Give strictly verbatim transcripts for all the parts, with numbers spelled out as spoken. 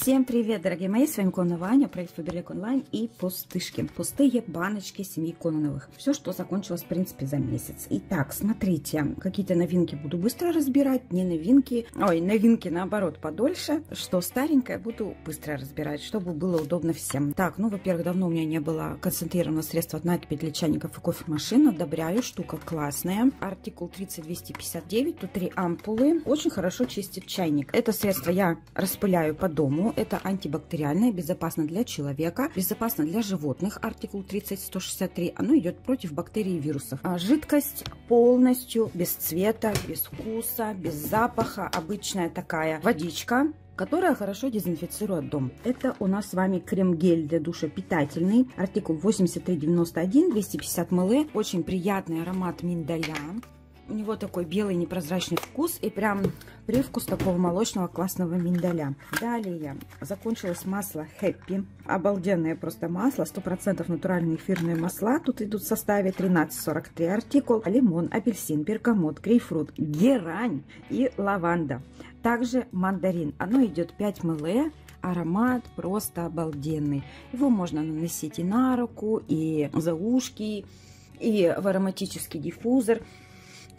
Всем привет, дорогие мои, с вами Кононова Аня, проект Faberlic онлайн и пустышки, пустые баночки семьи Кононовых. Все, что закончилось, в принципе, за месяц. Итак, смотрите, какие-то новинки буду быстро разбирать, не новинки, ой, новинки наоборот подольше, что старенькое буду быстро разбирать, чтобы было удобно всем. Так, ну, во-первых, давно у меня не было концентрированного средства от накипи для чайников и кофемашин, одобряю, штука классная. Артикул тридцать двести пятьдесят девять, тут три ампулы, очень хорошо чистит чайник. Это средство я распыляю по дому. Это антибактериальное, безопасно для человека, безопасно для животных. Артикул тридцать сто шестьдесят три. Оно идет против бактерий и вирусов. А жидкость полностью без цвета, без вкуса, без запаха. Обычная такая водичка, которая хорошо дезинфицирует дом. Это у нас с вами крем-гель для душа питательный. Артикул восемьдесят три девяносто один, двести пятьдесят миллилитров. Очень приятный аромат миндаля. У него такой белый непрозрачный вкус и прям привкус такого молочного классного миндаля. Далее закончилось масло Happy. Обалденное просто масло. сто процентов натуральные эфирные масла. Тут идут в составе тринадцать сорок три артикул. Лимон, апельсин, бергамот, грейпфрут, герань и лаванда. Также мандарин. Оно идет пять миллилитров. Аромат просто обалденный. Его можно наносить и на руку, и за ушки, и в ароматический диффузор.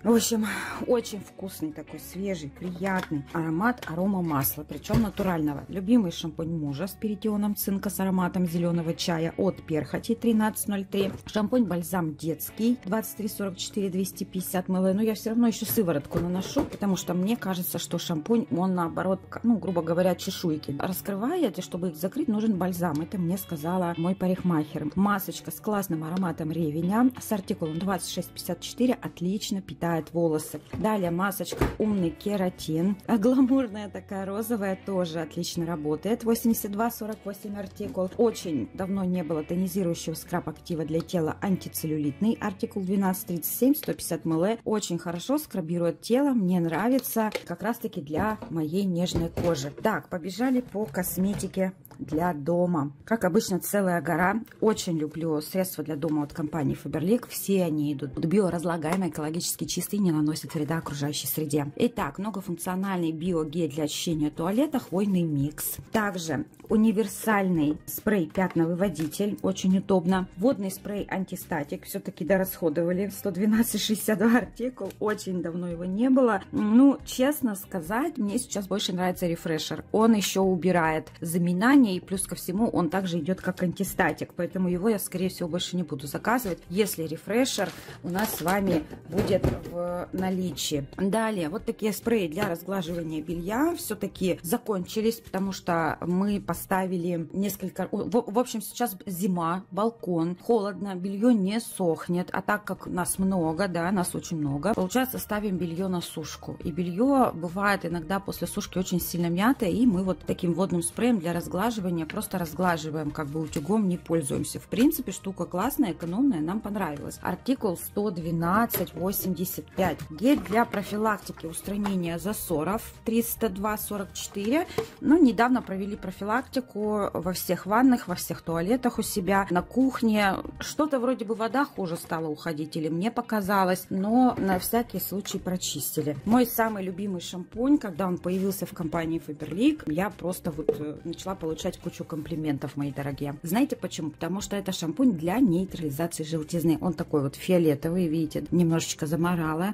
В общем, очень вкусный такой, свежий, приятный аромат арома масла, причем натурального. Любимый шампунь мужа с перитионом цинка с ароматом зеленого чая от перхоти тринадцать ноль три. Шампунь-бальзам детский двадцать три сорок четыре двести пятьдесят миллилитров. Но я все равно еще сыворотку наношу, потому что мне кажется, что шампунь, он наоборот, ну, грубо говоря, чешуйки раскрывает, и чтобы их закрыть, нужен бальзам. Это мне сказала мой парикмахер. Масочка с классным ароматом ревеня с артикулом двадцать шесть пятьдесят четыре. Отлично питает волосы. Далее масочка умный кератин, гламурная такая розовая, тоже отлично работает. восемьдесят два сорок восемь артикул. Очень давно не было тонизирующего скраб актива для тела, антицеллюлитный, артикул двенадцать тридцать семь, сто пятьдесят миллилитров. Очень хорошо скрабирует тело, мне нравится, как раз таки для моей нежной кожи. Так, побежали по косметике для дома. Как обычно, целая гора. Очень люблю средства для дома от компании Faberlic. Все они идут биоразлагаемые, экологически чистые, не наносит вреда окружающей среде. Итак, многофункциональный биогель для очищения туалета, хвойный микс. Также универсальный спрей-пятновыводитель, очень удобно. Водный спрей антистатик, все-таки дорасходовали, сто двенадцать шестьдесят два артикул, очень давно его не было. Ну, честно сказать, мне сейчас больше нравится рефрешер. Он еще убирает заминание и плюс ко всему он также идет как антистатик, поэтому его я, скорее всего, больше не буду заказывать, если рефрешер у нас с вами будет в наличии. Далее, вот такие спреи для разглаживания белья все-таки закончились, потому что мы поставили несколько... В общем, сейчас зима, балкон, холодно, белье не сохнет, а так как нас много, да, нас очень много, получается, ставим белье на сушку. И белье бывает иногда после сушки очень сильно мятое, и мы вот таким водным спреем для разглаживания просто разглаживаем, как бы утюгом не пользуемся. В принципе, штука классная, экономная, нам понравилась. Артикул сто двенадцать восемьдесят. Гель для профилактики устранения засоров триста два сорок четыре. Ну, недавно провели профилактику во всех ваннах, во всех туалетах у себя, на кухне. Что-то вроде бы вода хуже стала уходить, или мне показалось, но на всякий случай прочистили. Мой самый любимый шампунь, когда он появился в компании Faberlic, я просто вот начала получать кучу комплиментов, мои дорогие. Знаете почему? Потому что это шампунь для нейтрализации желтизны. Он такой вот фиолетовый, видите, немножечко замороженный.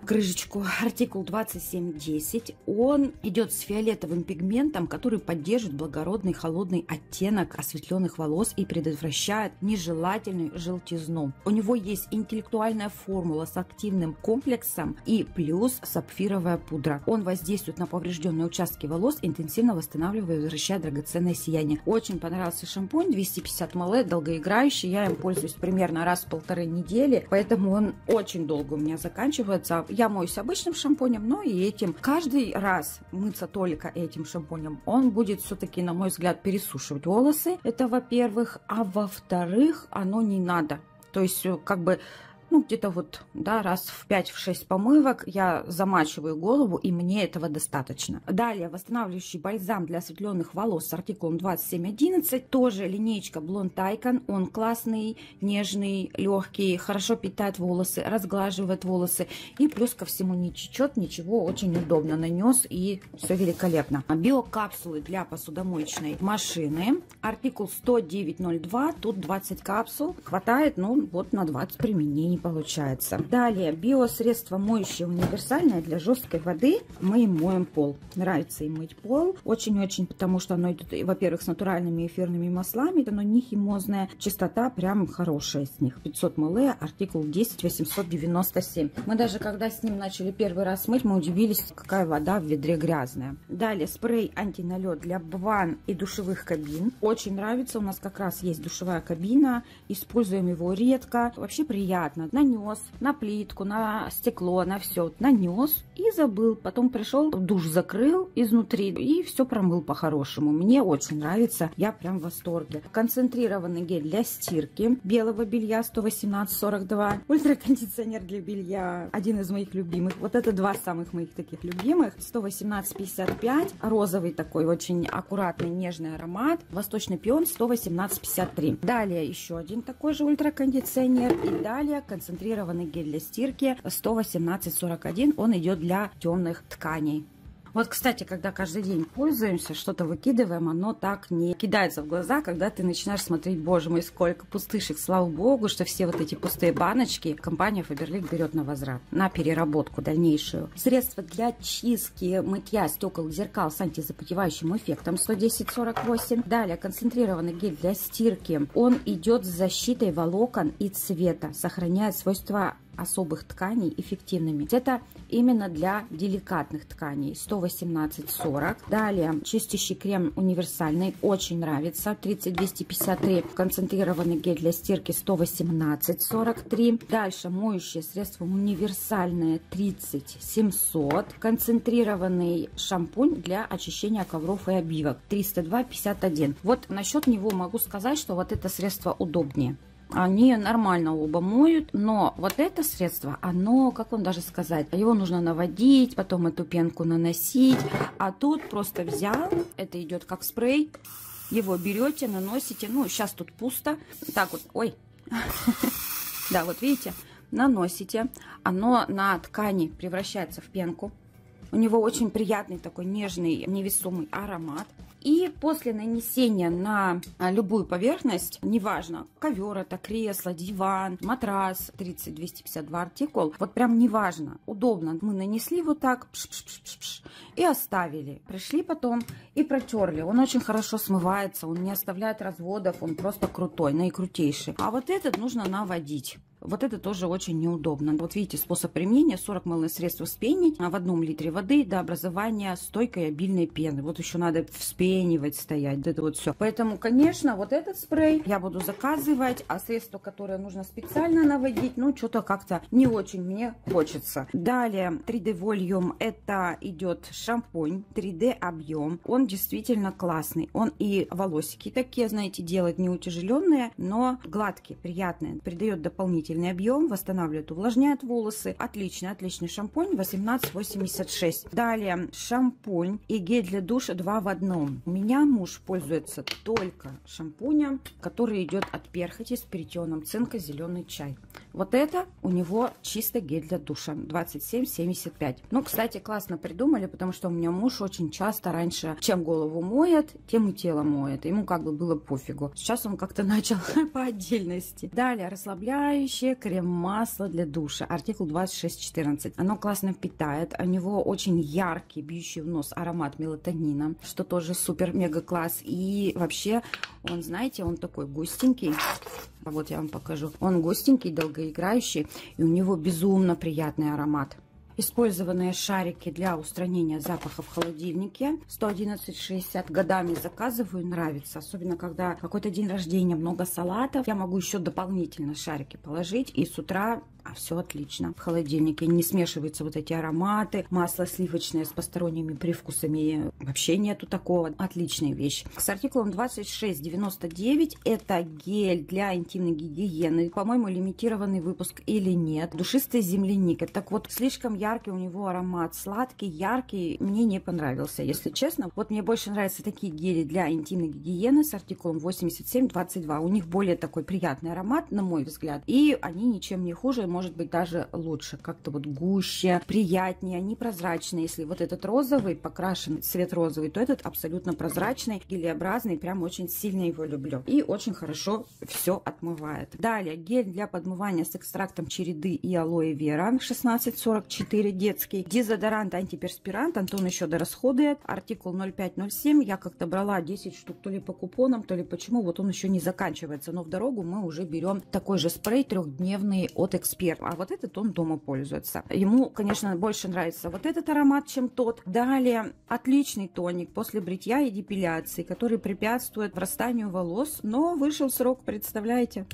Крышечку. Артикул двадцать семь десять. Он идет с фиолетовым пигментом, который поддержит благородный холодный оттенок осветленных волос и предотвращает нежелательную желтизну. У него есть интеллектуальная формула с активным комплексом и плюс сапфировая пудра. Он воздействует на поврежденные участки волос, интенсивно восстанавливая и возвращая драгоценное сияние. Очень понравился шампунь, двести пятьдесят миллилитров, долгоиграющий. Я им пользуюсь примерно раз в полторы недели, поэтому он очень долго у меня заканчивается. Я моюсь обычным шампунем, но и этим. Каждый раз мыться только этим шампунем, он будет все-таки, на мой взгляд, пересушивать волосы. Это во-первых. А во-вторых, оно не надо. То есть, как бы... ну, где-то вот, да, раз в пять-шесть помывок я замачиваю голову, и мне этого достаточно. Далее, восстанавливающий бальзам для осветленных волос с артикулом двадцать семь одиннадцать, тоже линейка Blond Tycoon, он классный, нежный, легкий, хорошо питает волосы, разглаживает волосы, и плюс ко всему не течет, ничего, очень удобно нанес, и все великолепно. Биокапсулы для посудомоечной машины, артикул сто девять ноль два, тут двадцать капсул, хватает, ну, вот на двадцать применений получается. Далее, биосредство моющее универсальное для жесткой воды, мы им моем пол. Нравится им мыть пол, очень-очень, потому что оно идет, во-первых, с натуральными эфирными маслами, оно не химозное, чистота прям хорошая с них. пятьсот миллилитров, артикул десять восемьсот девяносто семь. Мы даже когда с ним начали первый раз мыть, мы удивились, какая вода в ведре грязная. Далее, спрей антиналет для ванн и душевых кабин. Очень нравится, у нас как раз есть душевая кабина, используем его редко, вообще приятно. Нанес на плитку, на стекло, на все, нанес и забыл. Потом пришел, душ закрыл изнутри и все промыл по-хорошему. Мне очень нравится, я прям в восторге. Концентрированный гель для стирки белого белья сто восемнадцать сорок два, ультракондиционер для белья, один из моих любимых, вот это два самых моих таких любимых, сто восемнадцать пятьдесят пять, розовый такой очень аккуратный нежный аромат, восточный пион сто восемнадцать пятьдесят три. Далее еще один такой же ультракондиционер, и далее концентрированный гель для стирки сто восемнадцать сорок один, он идет для темных тканей. Вот, кстати, когда каждый день пользуемся, что-то выкидываем, оно так не кидается в глаза, когда ты начинаешь смотреть, боже мой, сколько пустышек. Слава богу, что все вот эти пустые баночки компания Faberlic берет на возврат, на переработку дальнейшую. Средство для чистки мытья стекол и зеркал с антизапотевающим эффектом сто десять сорок восемь. Далее, концентрированный гель для стирки. Он идет с защитой волокон и цвета, сохраняет свойства особых тканей эффективными. Это именно для деликатных тканей сто восемнадцать сорок. Далее чистящий крем универсальный, очень нравится, тридцать двести пятьдесят три. Концентрированный гель для стирки сто восемнадцать сорок три. Дальше моющее средство универсальное тридцать семьсот. Концентрированный шампунь для очищения ковров и обивок триста два пятьдесят один. Вот насчет него могу сказать, что вот это средство удобнее. Они нормально оба моют, но вот это средство, оно, как вам даже сказать, его нужно наводить, потом эту пенку наносить, а тут просто взял, это идет как спрей, его берете, наносите, ну, сейчас тут пусто, так вот, ой, да, вот видите, наносите, оно на ткани превращается в пенку, у него очень приятный такой нежный, невесомый аромат. И после нанесения на любую поверхность, неважно, ковер это, кресло, диван, матрас, тридцать двести пятьдесят два артикул, вот прям неважно, удобно. Мы нанесли вот так пш -пш -пш -пш -пш, и оставили. Пришли потом и протерли. Он очень хорошо смывается, он не оставляет разводов, он просто крутой, наикрутейший. А вот этот нужно наводить. Вот это тоже очень неудобно. Вот видите, способ применения: сорок миллилитров средства вспенить в одном литре воды до образования стойкой обильной пены. Вот еще надо вспенивать, стоять, да, это вот все. Поэтому, конечно, вот этот спрей я буду заказывать, а средство, которое нужно специально наводить, ну, что-то как-то не очень мне хочется. Далее, три дэ Volume, это идет шампунь, три дэ объем. Он действительно классный. Он и волосики такие, знаете, делает не утяжеленные, но гладкие, приятные. Придает дополнительные объем, восстанавливает, увлажняет волосы. Отличный, отличный шампунь восемнадцать восемьдесят шесть. Далее шампунь и гель для душа два в одном. У меня муж пользуется только шампунем, который идет от перхоти с перетеном цинка, зеленый чай. Вот это у него чисто гель для душа двадцать семь семьдесят пять. Ну, кстати, классно придумали, потому что у меня муж очень часто раньше, чем голову моет, тем и тело моет. Ему как бы было пофигу. Сейчас он как-то начал по отдельности. Далее расслабляющий крем-масло для душа, артикул двадцать шесть четырнадцать. Оно классно питает, у него очень яркий, бьющий в нос аромат мелатонина, что тоже супер-мега-класс. И вообще, он, знаете, он такой густенький. Вот я вам покажу. Он густенький, долгоиграющий, и у него безумно приятный аромат. Использованные шарики для устранения запаха в холодильнике сто одиннадцать шестьдесят. Годами заказываю, нравится. Особенно, когда какой-то день рождения, много салатов. Я могу еще дополнительно шарики положить и с утра А все отлично. В холодильнике не смешиваются вот эти ароматы. Масло сливочное с посторонними привкусами. Вообще нету такого. Отличная вещь. С артикулом двадцать шесть девяносто девять это гель для интимной гигиены. По-моему, лимитированный выпуск или нет. Душистая земляника. Так вот, слишком яркий у него аромат. Сладкий, яркий. Мне не понравился, если честно. Вот мне больше нравятся такие гели для интимной гигиены с артикулом восемьдесят семь двадцать два. У них более такой приятный аромат, на мой взгляд. И они ничем не хуже, может быть, даже лучше, как-то вот гуще, приятнее, они прозрачные. Если вот этот розовый, покрашен цвет розовый, то этот абсолютно прозрачный, гелеобразный, прям очень сильно его люблю. И очень хорошо все отмывает. Далее, гель для подмывания с экстрактом череды и алоэ вера, шестнадцать сорок четыре детский. Дезодорант, антиперспирант, Антон еще дорасходует, артикул ноль пять ноль семь, я как-то брала десять штук, то ли по купонам, то ли почему, вот он еще не заканчивается, но в дорогу мы уже берем такой же спрей трехдневный от эксперта. А вот этот он дома пользуется. Ему, конечно, больше нравится вот этот аромат, чем тот. Далее, отличный тоник после бритья и депиляции, который препятствует вырастанию волос, но вышел срок, представляете?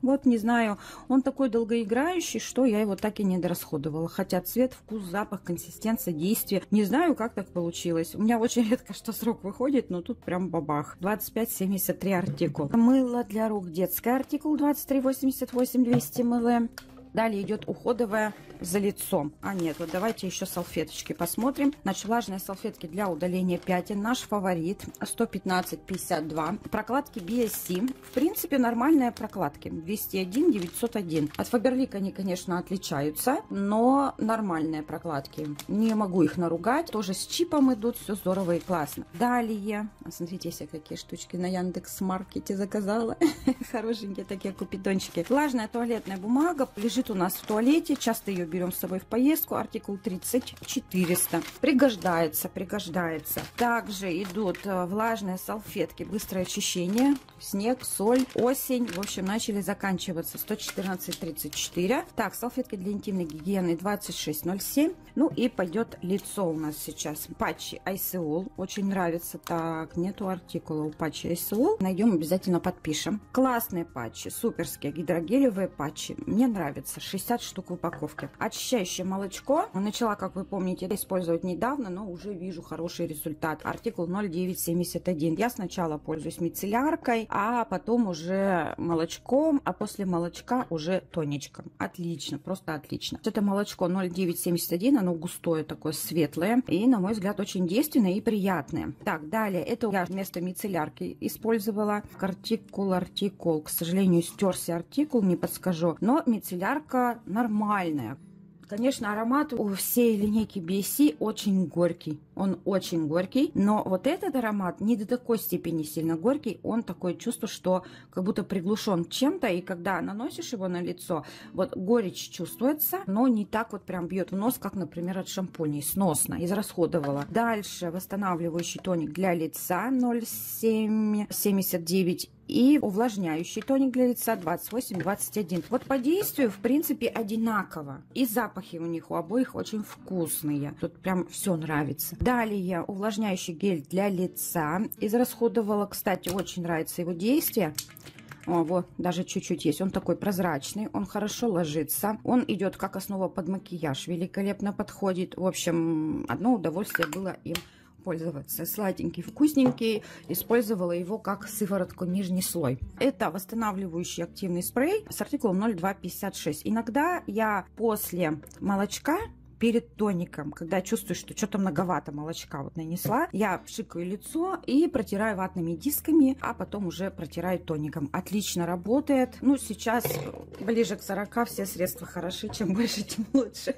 Вот, не знаю, он такой долгоиграющий, что я его так и не дорасходовала. Хотя цвет, вкус, запах, консистенция, действие. Не знаю, как так получилось. У меня очень редко что срок выходит, но тут прям бабах. двадцать пять семьдесят три артикул. Мыло для рук детское, артикул двадцать три восемьдесят восемь двести мл. Далее идет уходовая за лицом. А нет, вот давайте еще салфеточки посмотрим. Значит, влажные салфетки для удаления пятен. Наш фаворит сто пятнадцать пятьдесят два. Прокладки би эс си. В принципе, нормальные прокладки. двести один девятьсот один. От Фаберлик они, конечно, отличаются, но нормальные прокладки. Не могу их наругать. Тоже с чипом идут. Все здорово и классно. Далее. Смотрите, я себе какие штучки на Яндекс.Маркете заказала. Хорошенькие такие купидончики. Влажная туалетная бумага. Лежит у нас в туалете, часто ее берем с собой в поездку, артикул тридцать четыреста. Пригождается, пригождается. Также идут влажные салфетки, быстрое очищение, снег, соль, осень, в общем, начали заканчиваться, сто четырнадцать тридцать четыре. Так, салфетки для интимной гигиены двадцать шесть ноль семь. Ну и пойдет лицо у нас сейчас. Патчи ISEOL, очень нравится. Так, нету артикула у патчи ISEOL, найдем, обязательно подпишем. Классные патчи, суперские, гидрогелевые патчи, мне нравится. шестьдесят штук в упаковке. Очищающее молочко. Начала, как вы помните, использовать недавно, но уже вижу хороший результат. Артикул ноль девять семьдесят один. Я сначала пользуюсь мицелляркой, а потом уже молочком, а после молочка уже тонечком. Отлично, просто отлично. Это молочко ноль девять семьдесят один, оно густое, такое светлое и, на мой взгляд, очень действенное и приятное. Так, далее. Это я вместо мицеллярки использовала. Артикул, артикул. К сожалению, стерся артикул, не подскажу. Но мицеллярка нормальная. Конечно, аромат у всей линейки би эс си очень горький. Он очень горький, но вот этот аромат не до такой степени сильно горький. Он такое чувство, что как будто приглушен чем-то, и когда наносишь его на лицо, вот горечь чувствуется, но не так вот прям бьет в нос, как, например, от шампуней. Сносно, израсходовала. Дальше восстанавливающий тоник для лица ноль семь семьдесят девять. И увлажняющий тоник для лица двадцать восемь двадцать один. Вот по действию, в принципе, одинаково. И запахи у них у обоих очень вкусные. Тут прям все нравится. Далее увлажняющий гель для лица. Израсходовала, кстати, очень нравится его действие. О, вот, даже чуть-чуть есть. Он такой прозрачный, он хорошо ложится. Он идет как основа под макияж. Великолепно подходит. В общем, одно удовольствие было им пользоваться. Сладенький, вкусненький. Использовала его как сыворотку, нижний слой. Это восстанавливающий активный спрей с артикулом ноль два пятьдесят шесть. Иногда я после молочка, перед тоником, когда чувствую, что что-то многовато молочка вот нанесла, я пшикаю лицо и протираю ватными дисками, а потом уже протираю тоником. Отлично работает. Ну, сейчас ближе к сорока все средства хороши. Чем больше, тем лучше.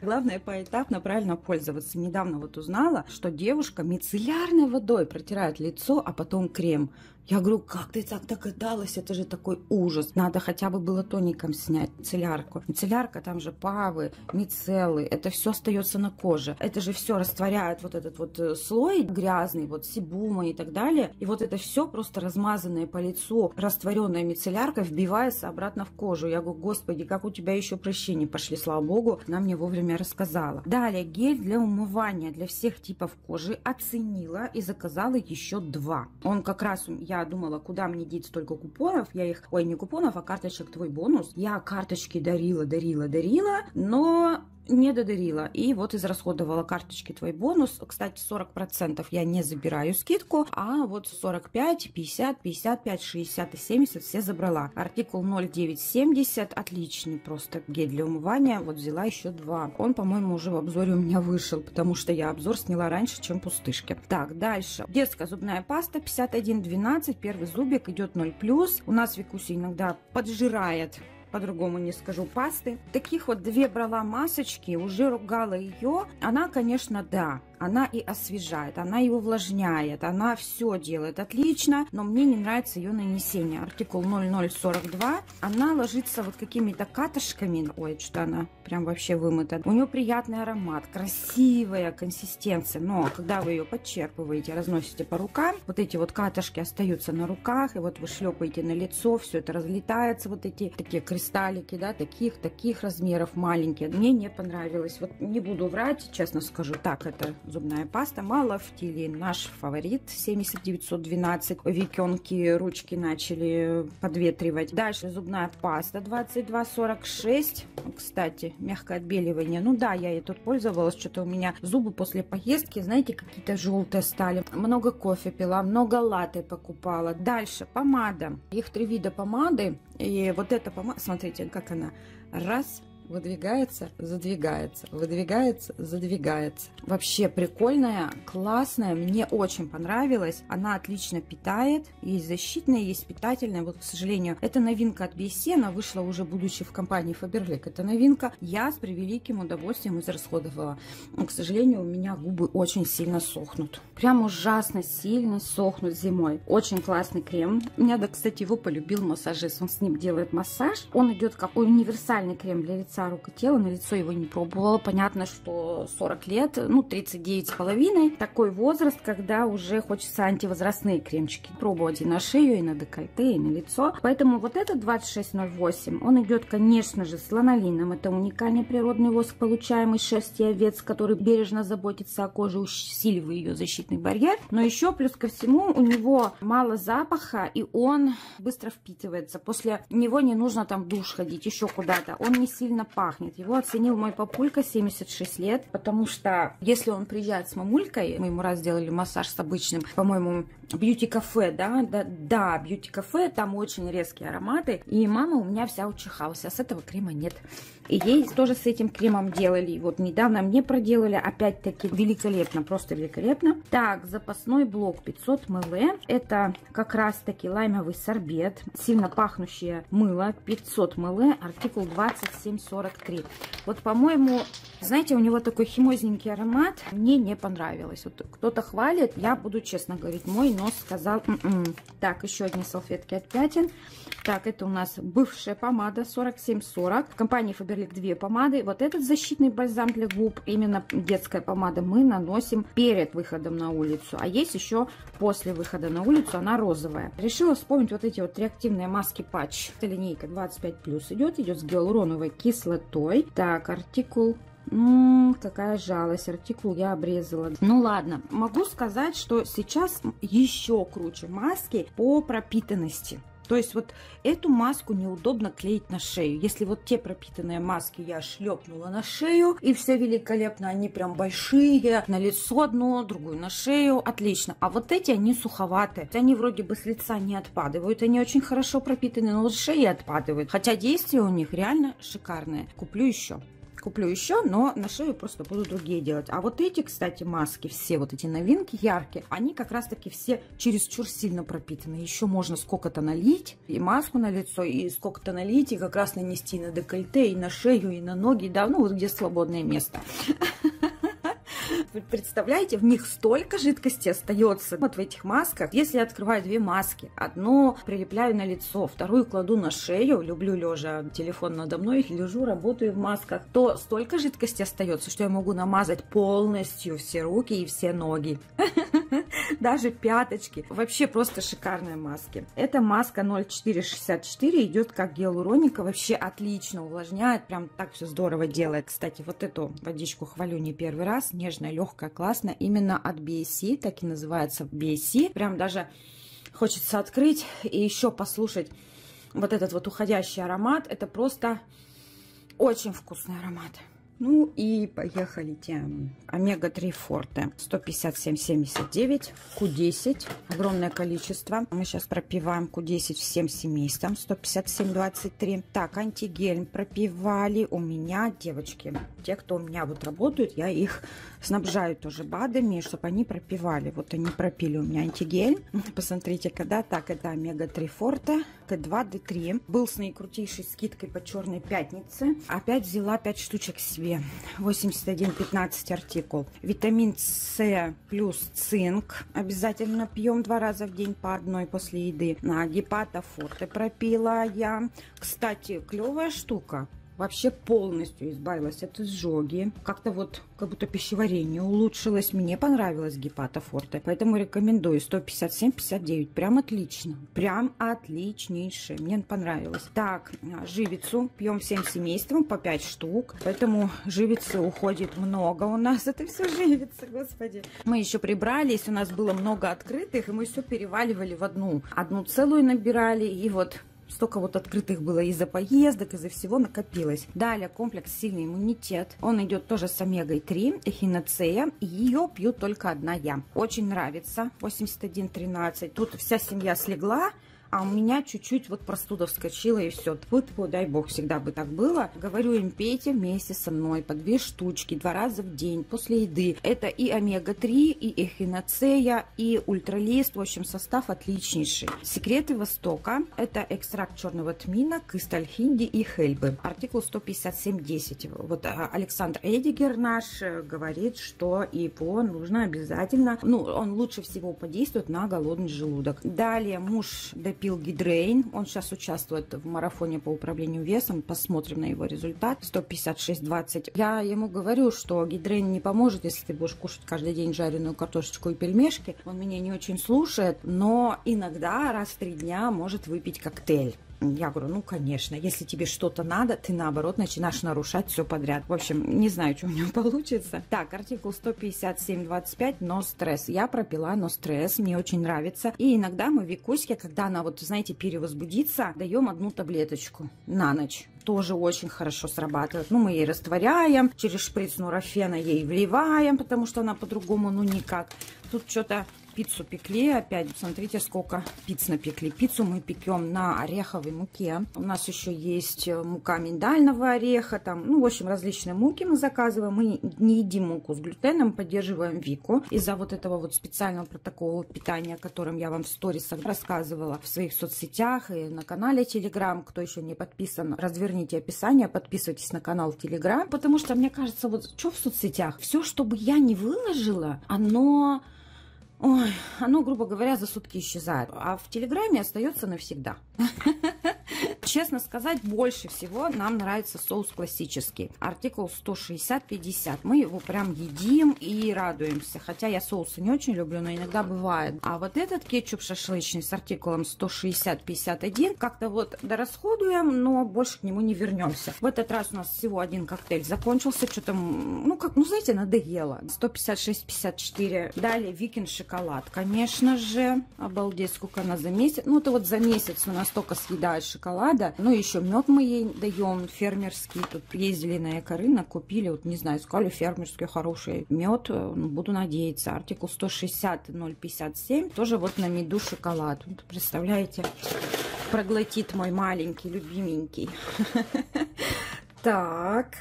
Главное поэтапно правильно пользоваться. Недавно вот узнала, что девушка мицеллярной водой протирает лицо, а потом крем. Я говорю, как ты так догадалась? Это же такой ужас. Надо хотя бы было тоником снять мицеллярку. Мицеллярка, там же павы, мицеллы. Это все остается на коже. Это же все растворяет вот этот вот слой грязный, вот себума и так далее. И вот это все просто размазанное по лицу, растворенная мицеллярка вбивается обратно в кожу. Я говорю, господи, как у тебя еще прыщи не пошли. Слава богу, она мне вовремя рассказала. Далее гель для умывания для всех типов кожи. Оценила и заказала еще два. Он как раз я всегда думала, куда мне деть столько купонов. Я их, ой, не купонов, а карточек «Твой бонус». Я карточки дарила, дарила, дарила, но... не додарила. И вот израсходовала карточки «Твой бонус». Кстати, сорок процентов я не забираю скидку, а вот сорок пять, пятьдесят, пятьдесят пять, шестьдесят и семьдесят все забрала. Артикул ноль девять семьдесят, отличный просто гель для умывания. Вот взяла еще два. Он, по-моему, уже в обзоре у меня вышел, потому что я обзор сняла раньше, чем пустышки. Так, дальше. Детская зубная паста пятьдесят один двенадцать. Первый зубик идет ноль плюс. У нас Викуси иногда поджирает, по-другому не скажу, пасты. Таких вот две брала масочки, уже ругала ее. Она, конечно, да, она и освежает, она и увлажняет, она все делает отлично, но мне не нравится ее нанесение. Артикул ноль ноль сорок два. Она ложится вот какими-то катышками. Ой, что она прям вообще вымыта. У нее приятный аромат, красивая консистенция, но когда вы ее подчерпываете, разносите по рукам, вот эти вот катышки остаются на руках, и вот вы шлепаете на лицо, все это разлетается, вот эти такие кристаллики, да, таких, таких размеров маленькие. Мне не понравилось. Вот не буду врать, честно скажу. Так, это зубная паста Малофтилин, наш фаворит, семьдесят девятьсот двенадцать. Викенки ручки начали подветривать. Дальше зубная паста двадцать два сорок шесть. Кстати, мягкое отбеливание. Ну да, я и тут пользовалась. Что-то у меня зубы после поездки, знаете, какие-то желтые стали. Много кофе пила, много латте покупала. Дальше помада. Их три вида помады. И вот эта помада, смотрите, как она. Раз... выдвигается, задвигается, выдвигается, задвигается. Вообще прикольная, классная, мне очень понравилась. Она отлично питает, есть защитная, есть питательная. Вот, к сожалению, это новинка от би эс си, она вышла уже будучи в компании Faberlic. Это новинка, я с превеликим удовольствием израсходовала. Но, к сожалению, у меня губы очень сильно сохнут. Прям ужасно сильно сохнут зимой. Очень классный крем. У меня, да, кстати, его полюбил массажист. Он с ним делает массаж. Он идет как универсальный крем для лица, рук и тела. На лицо его не пробовала. Понятно, что сорок лет, ну тридцать девять с половиной, такой возраст, когда уже хочется антивозрастные кремчики пробовать и на шею, и на декольте, и на лицо. Поэтому вот этот двадцать шесть ноль восемь, он идет, конечно же, с ланолином. Это уникальный природный воск, получаемый из шерсти овец, который бережно заботится о коже, усиливая ее защитный барьер. Но еще плюс ко всему у него мало запаха, и он быстро впитывается. После него не нужно там в душ ходить, еще куда-то. Он не сильно пахнет. Его оценил мой папулька, семьдесят шесть лет, потому что если он приезжает с мамулькой, мы ему раз делали массаж с обычным, по-моему, бьюти-кафе, да, да, да, бьюти-кафе, там очень резкие ароматы, и мама у меня вся учихалась, а с этого крема нет. И ей тоже с этим кремом делали, и вот недавно мне проделали, опять-таки, великолепно, просто великолепно. Так, запасной блок пятьсот миллилитров, это как раз-таки лаймовый сорбет, сильно пахнущее мыло, пятьсот миллилитров, артикул двадцать семь сорок три. Вот, по-моему, знаете, у него такой химозненький аромат, мне не понравилось. Вот кто-то хвалит, я буду честно говорить, мой нос сказал м-м. Так, еще одни салфетки от пятен. Так, это у нас бывшая помада сорок семь сорок. В компании Faberlic две помады. Вот этот защитный бальзам для губ, именно детская помада, мы наносим перед выходом на улицу. А есть еще после выхода на улицу, она розовая. Решила вспомнить вот эти вот реактивные маски патч. Это линейка двадцать пять плюс идет, идет с гиалуроновой кислотой. Так, артикул... М-м, какая жалость, артикул я обрезала. Ну ладно, могу сказать, что сейчас еще круче маски по пропитанности. То есть вот эту маску неудобно клеить на шею. Если вот те пропитанные маски я шлепнула на шею, и все великолепно, они прям большие, на лицо одну, другую на шею, отлично. А вот эти, они суховатые. Они вроде бы с лица не отпадывают, они очень хорошо пропитаны, но с шеи отпадывают. Хотя действия у них реально шикарные. Куплю еще. Куплю еще, но на шею просто буду другие делать. А вот эти, кстати, маски, все вот эти новинки яркие, они как раз-таки все чересчур сильно пропитаны. Еще можно сколько-то налить, и маску на лицо, и сколько-то налить, и как раз нанести и на декольте, и на шею, и на ноги, да, ну вот где свободное место. Вы представляете, в них столько жидкости остается. Вот в этих масках, если я открываю две маски, одну прилепляю на лицо, вторую кладу на шею, люблю лежа, телефон надо мной, лежу, работаю в масках, то столько жидкости остается, что я могу намазать полностью все руки и все ноги. Даже пяточки. Вообще просто шикарные маски. Эта маска ноль четыре шестьдесят четыре идет как гиалуроника. Вообще отлично увлажняет. Прям так все здорово делает. Кстати, вот эту водичку хвалю не первый раз. Нежная, легкая, классная. Именно от би эс си. Так и называется би эс си. Прям даже... хочется открыть и еще послушать вот этот вот уходящий аромат. Это просто очень вкусный аромат. Ну и поехали тем. Омега три форте. сто пятьдесят семь семьдесят девять. ку десять. Огромное количество. Мы сейчас пропиваем ку десять всем семействам. сто пятьдесят семь двадцать три. Так, антигель пропивали у меня, девочки. Те, кто у меня вот работают, я их снабжаю тоже БАДами, чтобы они пропивали. Вот они пропили у меня антигель. Посмотрите, когда. Так, это омега три форте. ка два дэ три. Был с наикрутейшей скидкой по черной пятнице. Опять взяла пять штучек себе. восемьдесят один пятнадцать артикул. Витамин С плюс цинк. Обязательно пьем два раза в день по одной после еды. На гепата форте пропила я. Кстати, клевая штука. Вообще полностью избавилась от изжоги. Как-то вот, как будто пищеварение улучшилось. Мне понравилось гепата форте. Поэтому рекомендую. сто пятьдесят семь пятьдесят девять. Прям отлично. Прям отличнейшее. Мне понравилось. Так, живицу пьем всем семейством по пять штук. Поэтому живицы уходит много у нас. Это все живица, господи. Мы еще прибрались. У нас было много открытых. И мы все переваливали в одну. Одну целую набирали. И вот... Столько вот открытых было из-за поездок, из-за всего накопилось. Далее комплекс «Сильный иммунитет». Он идет тоже с омегой три, эхиноцея. Ее пью только одна я. Очень нравится. восемьдесят один тринадцать. Тут вся семья слегла. А у меня чуть-чуть вот простуда вскочила и все. Тьфу-тьфу, дай бог, всегда бы так было. Говорю им, пейте вместе со мной по две штучки, два раза в день после еды. Это и омега три, и эхиноцея, и ультралист. В общем, состав отличнейший. Секреты Востока. Это экстракт черного тмина, кыстальхинди и хельбы. Артикул сто пятьдесят семь десять. Вот Александр Эдигер наш говорит, что ИПО нужно обязательно. Ну, он лучше всего подействует на голодный желудок. Далее муж допил пил гидрейн. Он сейчас участвует в марафоне по управлению весом. Посмотрим на его результат. сто пятьдесят шесть двадцать. Я ему говорю, что гидрейн не поможет, если ты будешь кушать каждый день жареную картошечку и пельмешки. Он меня не очень слушает, но иногда раз в три дня может выпить коктейль. Я говорю, ну, конечно, если тебе что-то надо, ты, наоборот, начинаешь нарушать все подряд. В общем, не знаю, что у него получится. Так, артикул сто пятьдесят семь двадцать пять, но стресс. Я пропила, но стресс, мне очень нравится. И иногда мы в Викусе, когда она, вот, знаете, перевозбудится, даем одну таблеточку на ночь. Тоже очень хорошо срабатывает. Ну, мы ей растворяем, через шприц нурофена ей вливаем, потому что она по-другому, ну, никак. Тут что-то... Пиццу пекли опять. Смотрите, сколько пиц напекли. Пиццу мы пекем на ореховой муке. У нас еще есть мука миндального ореха. Там, ну, в общем, различные муки мы заказываем. Мы не едим муку с глютеном, поддерживаем Вику. Из-за вот этого вот специального протокола питания, о котором я вам в сторисах рассказывала в своих соцсетях и на канале Телеграм. Кто еще не подписан, разверните описание, подписывайтесь на канал Телеграм. Потому что, мне кажется, вот что в соцсетях? Все, что бы я не выложила, оно... Ой, оно, грубо говоря, за сутки исчезает, а в Телеграме остается навсегда. Честно сказать, больше всего нам нравится соус классический. Артикул сто шестьдесят пятьдесят. Мы его прям едим и радуемся. Хотя я соусы не очень люблю, но иногда бывает. А вот этот кетчуп шашлычный с артикулом сто шестьдесят пятьдесят один как-то вот дорасходуем, но больше к нему не вернемся. В этот раз у нас всего один коктейль закончился. Что-то, ну как, ну знаете, надоело. сто пятьдесят шесть пятьдесят четыре. Далее Викинг шоколад. Конечно же, обалдеть, сколько она за месяц. Ну это вот за месяц у нас только съедает шоколад. Ну, еще мед мы ей даем фермерский. Тут ездили на эко-рынок, купили, вот не знаю, сказали фермерский хороший мед. Буду надеяться. Артикул сто шестьдесят ноль пятьдесят семь. Тоже вот на меду шоколад. Вот, представляете, проглотит мой маленький, любименький. Так...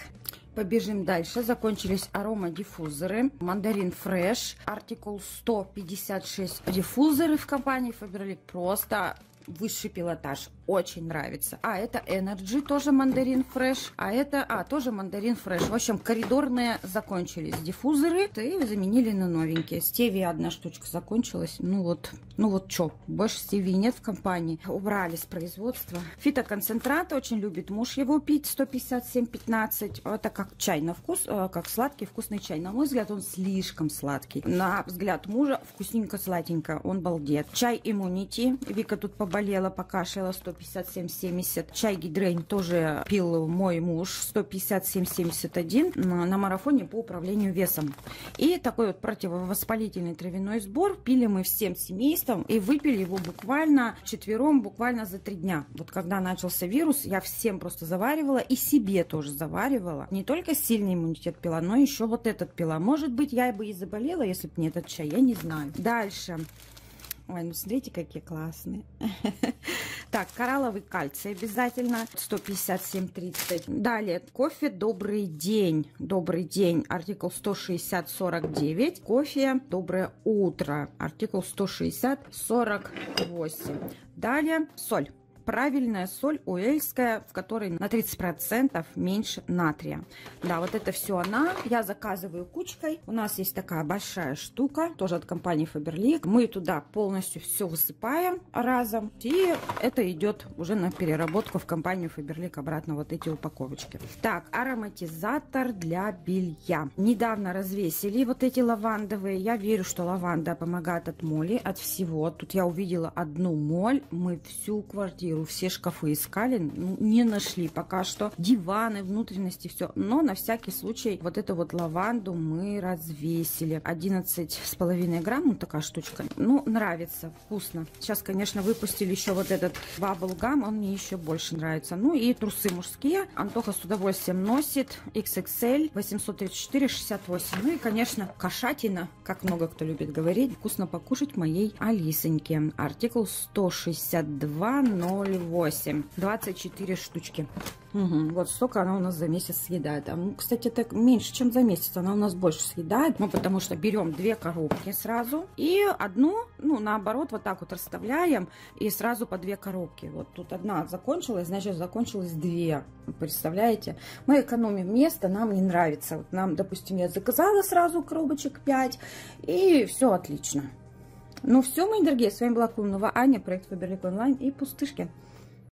Побежим дальше. Закончились аромадиффузоры. Мандарин фреш. Артикул сто пятьдесят шесть. Диффузоры в компании Faberlic просто высший пилотаж. Очень нравится. А это Energy, тоже мандарин фреш. А это, а, тоже мандарин фреш. В общем, коридорные закончились диффузоры. И заменили на новенькие. Стевия одна штучка закончилась. Ну вот, ну вот чё. Больше стевии нет в компании. Убрали с производства. Фитоконцентрат. Очень любит муж его пить. сто пятьдесят семь пятнадцать. Это как чай на вкус, как сладкий вкусный чай. На мой взгляд, он слишком сладкий. На взгляд мужа вкусненько-сладенько. Он балдет. Чай иммунити. Вика тут поболела, покашляла. 150 пятьдесят семь семьдесят. Чай гидрень тоже пил мой муж, сто пятьдесят семь семьдесят один, на марафоне по управлению весом. И такой вот противовоспалительный травяной сбор пили мы всем семейством и выпили его буквально четвером, буквально за три дня. Вот когда начался вирус, я всем просто заваривала и себе тоже заваривала. Не только сильный иммунитет пила, но еще вот этот пила. Может быть, я бы и заболела, если бы не этот чай, я не знаю. Дальше. Ой, ну смотрите, какие классные. Так, коралловый кальций обязательно, сто пятьдесят семь тридцать. Далее, кофе «Добрый день». «Добрый день», артикул сто шестьдесят сорок девять. Кофе «Доброе утро», артикул сто шестьдесят сорок восемь. Далее, соль. Правильная соль уэльская, в которой на тридцать процентов меньше натрия. Да, вот это все она. Я заказываю кучкой. У нас есть такая большая штука, тоже от компании Faberlic. Мы туда полностью все высыпаем разом. И это идет уже на переработку в компанию Faberlic обратно вот эти упаковочки. Так, ароматизатор для белья. Недавно развесили вот эти лавандовые. Я верю, что лаванда помогает от моли, от всего. Тут я увидела одну моль. Мы всю квартиру, все шкафы искали, ну, не нашли пока что. Диваны, внутренности, все. Но на всякий случай вот эту вот лаванду мы развесили. одиннадцать с половиной грамм, вот такая штучка. Ну, нравится, вкусно. Сейчас, конечно, выпустили еще вот этот баблгам, он мне еще больше нравится. Ну и трусы мужские. Антоха с удовольствием носит. икс икс эль восемьсот тридцать четыре шестьдесят восемь. Ну и, конечно, кошатина, как много кто любит говорить. Вкусно покушать моей Алисоньке. Артикул сто шестьдесят два ноль восемь. двадцать четыре штучки. Угу, вот столько она у нас за месяц съедает. А, кстати, так меньше, чем за месяц. Она у нас больше съедает. Мы потому что берем две коробки сразу. И одну, ну, наоборот, вот так вот расставляем. И сразу по две коробки. Вот тут одна закончилась, значит, закончилось две. Представляете? Мы экономим место, нам не нравится. Вот нам, допустим, я заказала сразу коробочек пять. И все отлично. Ну все, мои дорогие, с вами была Кононова Аня, проект Фаберлик Онлайн и Пустышки.